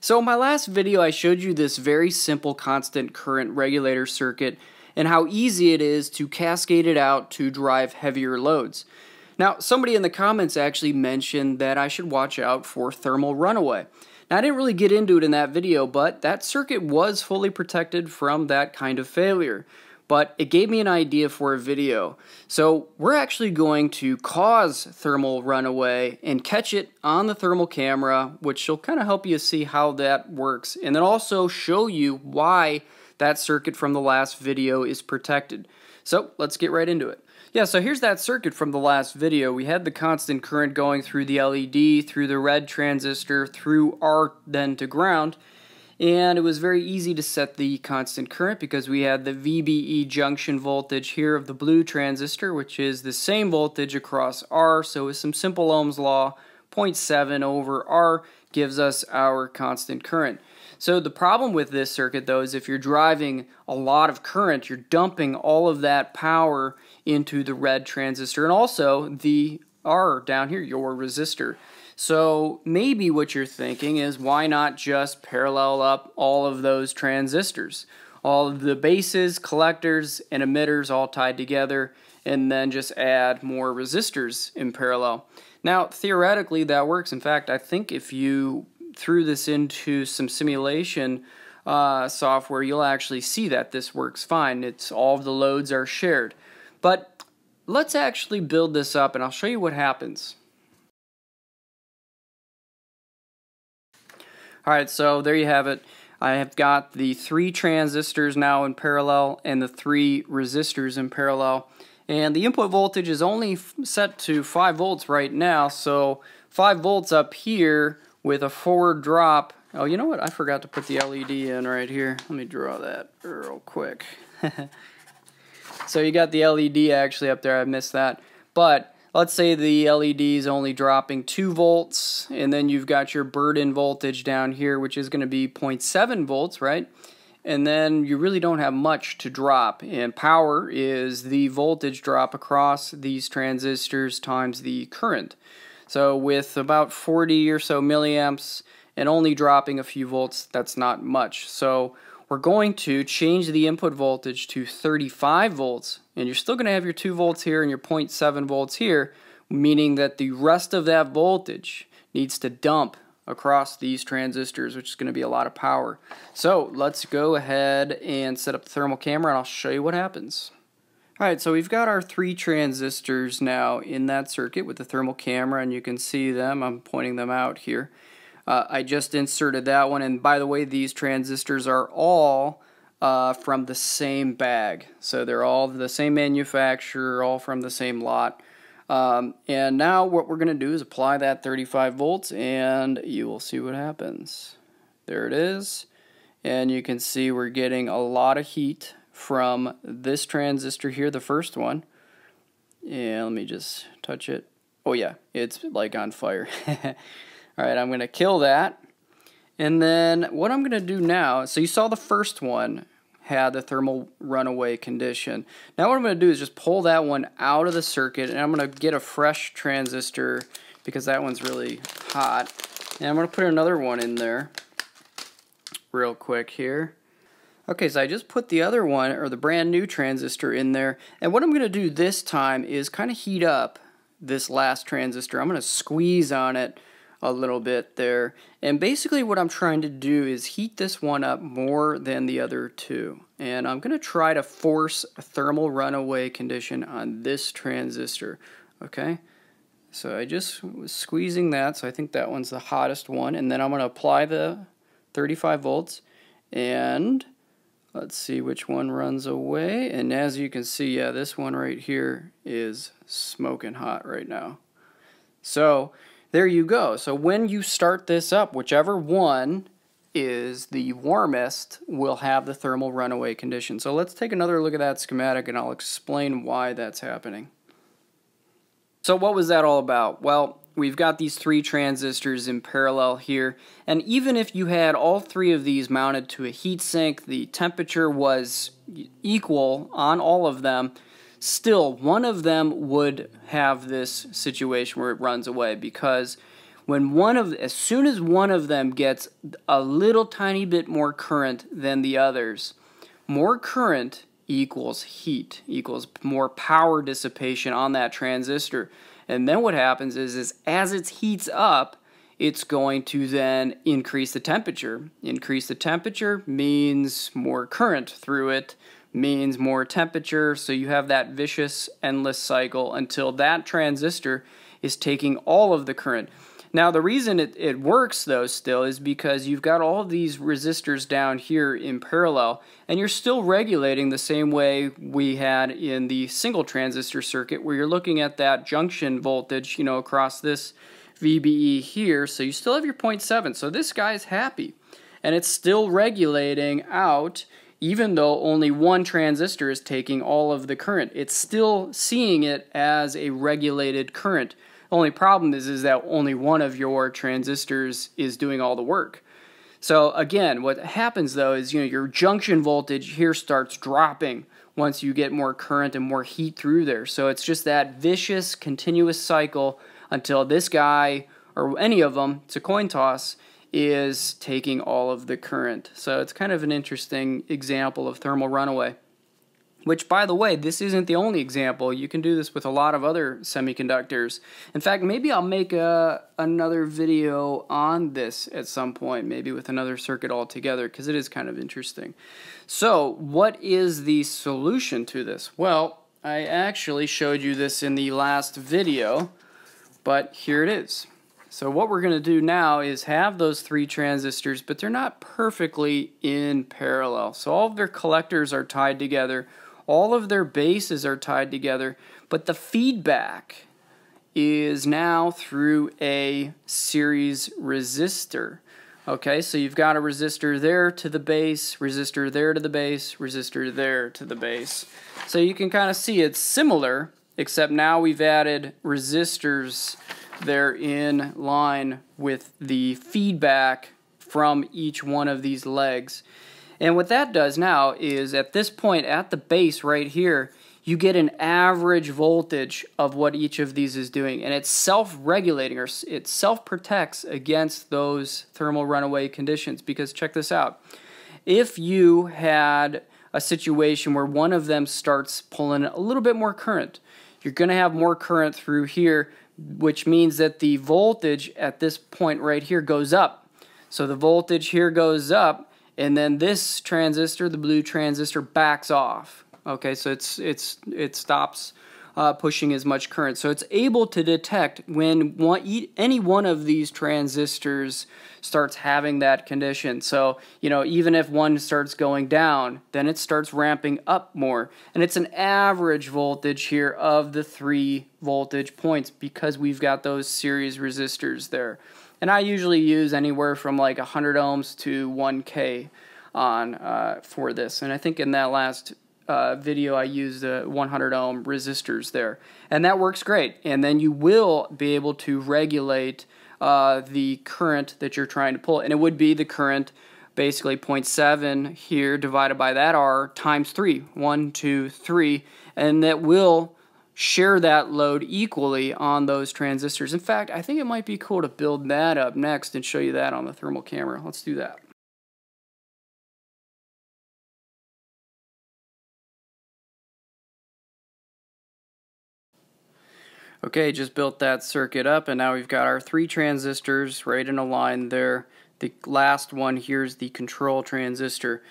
So in my last video, I showed you this very simple constant current regulator circuit and how easy it is to cascade it out to drive heavier loads. Now, somebody in the comments actually mentioned that I should watch out for thermal runaway. Now, I didn't really get into it in that video, but that circuit was fully protected from that kind of failure. But it gave me an idea for a video. So we're actually going to cause thermal runaway and catch it on the thermal camera, which will kind of help you see how that works, and then also show you why that circuit from the last video is protected. So let's get right into it. Yeah, so here's that circuit from the last video. We had the constant current going through the LED, through the red transistor, through R then to ground. And it was very easy to set the constant current because we had the VBE junction voltage here of the blue transistor, which is the same voltage across R. So with some simple Ohm's law, 0.7 over R gives us our constant current. So the problem with this circuit, though, is if you're driving a lot of current, you're dumping all of that power into the red transistor and also the R down here, your resistor. So maybe what you're thinking is, why not just parallel up all of those transistors? All of the bases, collectors, and emitters all tied together, and then just add more resistors in parallel. Now, theoretically, that works. In fact, I think if you threw this into some simulation software, you'll actually see that this works fine. It's all of the loads are shared. But let's actually build this up, and I'll show you what happens. Alright, so there you have it. I have got the three transistors now in parallel and the three resistors in parallel. And the input voltage is only set to 5 volts right now, so 5 volts up here with a forward drop. Oh, you know what? I forgot to put the LED in right here. Let me draw that real quick. So you got the LED actually up there. I missed that. But let's say the LED is only dropping 2 volts, and then you've got your burden voltage down here, which is going to be 0.7 volts, right? And then you really don't have much to drop, and power is the voltage drop across these transistors times the current. So with about 40 or so milliamps and only dropping a few volts, that's not much. So we're going to change the input voltage to 35 volts, and you're still going to have your 2 volts here and your 0.7 volts here, meaning that the rest of that voltage needs to dump across these transistors, which is going to be a lot of power. So let's go ahead and set up the thermal camera, and I'll show you what happens. Alright, so we've got our three transistors now in that circuit with the thermal camera, and you can see them. I'm pointing them out here. I just inserted that one, and by the way, these transistors are all from the same bag. So they're all the same manufacturer, all from the same lot. And now what we're going to do is apply that 35 volts, and you will see what happens. There it is. And you can see we're getting a lot of heat from this transistor here, the first one. And let me just touch it. Oh yeah, it's like on fire. Alright, I'm going to kill that, and then what I'm going to do now, so you saw the first one had the thermal runaway condition. Now what I'm going to do is just pull that one out of the circuit, and I'm going to get a fresh transistor because that one's really hot, and I'm going to put another one in there real quick here. Okay, so I just put the other one, or the brand new transistor, in there, and what I'm going to do this time is kind of heat up this last transistor. I'm going to squeeze on it a little bit there, and basically what I'm trying to do is heat this one up more than the other two, and I'm gonna try to force a thermal runaway condition on this transistor. Okay, so I just was squeezing that, so I think that one's the hottest one, and then I'm gonna apply the 35 volts, and let's see which one runs away. And as you can see, yeah, this one right here is smoking hot right now. So there you go. So when you start this up, whichever one is the warmest will have the thermal runaway condition. So let's take another look at that schematic, and I'll explain why that's happening. So what was that all about? Well, we've got these three transistors in parallel here, and even if you had all three of these mounted to a heatsink, the temperature was equal on all of them, still one of them would have this situation where it runs away, because as soon as one of them gets a little tiny bit more current than the others, more current equals heat, equals more power dissipation on that transistor. And then what happens is as it heats up, it's going to then increase the temperature. Increase the temperature means more current through it, means more temperature, so you have that vicious, endless cycle until that transistor is taking all of the current. Now, the reason it works, though, still is because you've got all of these resistors down here in parallel, and you're still regulating the same way we had in the single transistor circuit, where you're looking at that junction voltage, you know, across this VBE here, so you still have your 0.7, so this guy's happy, and it's still regulating out, even though only one transistor is taking all of the current. It's still seeing it as a regulated current. The only problem is that only one of your transistors is doing all the work. So again, what happens though is, you know, your junction voltage here starts dropping once you get more current and more heat through there. So it's just that vicious, continuous cycle until this guy, or any of them, it's a coin toss, is taking all of the current. So it's kind of an interesting example of thermal runaway. Which, by the way, this isn't the only example. You can do this with a lot of other semiconductors. In fact, maybe I'll make another video on this at some point, maybe with another circuit altogether, because it is kind of interesting. So what is the solution to this? Well, I actually showed you this in the last video, but here it is. So what we're going to do now is have those three transistors, but they're not perfectly in parallel. So all of their collectors are tied together. All of their bases are tied together, but the feedback is now through a series resistor. Okay, so you've got a resistor there to the base, resistor there to the base, resistor there to the base. So you can kind of see it's similar, except now we've added resistors. They're in line with the feedback from each one of these legs. And what that does now is at this point at the base right here, you get an average voltage of what each of these is doing. And it's self-regulating, or it self-protects against those thermal runaway conditions. Because check this out. If you had a situation where one of them starts pulling a little bit more current, you're going to have more current through here, which means that the voltage at this point right here goes up. So the voltage here goes up, and then this transistor, the blue transistor, backs off. Okay, so it stops pushing as much current. So it's able to detect when any one of these transistors starts having that condition. So, you know, even if one starts going down, then it starts ramping up more. And it's an average voltage here of the three voltage points because we've got those series resistors there. And I usually use anywhere from like 100 ohms to 1K on for this. And I think in that last video I used the 100 ohm resistors there, and that works great. And then you will be able to regulate the current that you're trying to pull, and it would be the current basically 0.7 here divided by that R times 3, 1, 2, 3, and that will share that load equally on those transistors. In fact, I think it might be cool to build that up next and show you that on the thermal camera. Let's do that. Okay, just built that circuit up, and now we've got our three transistors right in a line there. The last one here is the control transistor.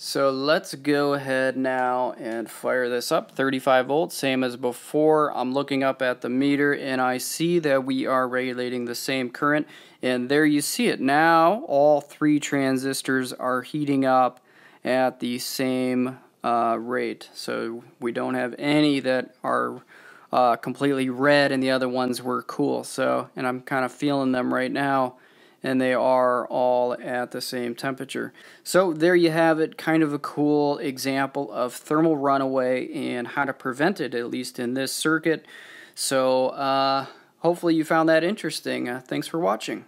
So let's go ahead now and fire this up. 35 volts, same as before. I'm looking up at the meter, and I see that we are regulating the same current. And there you see it. Now all three transistors are heating up at the same rate. So we don't have any that are completely red, and the other ones were cool. So, and I'm kind of feeling them right now, and they are all at the same temperature. So there you have it, kind of a cool example of thermal runaway and how to prevent it, at least in this circuit. So hopefully you found that interesting. Thanks for watching.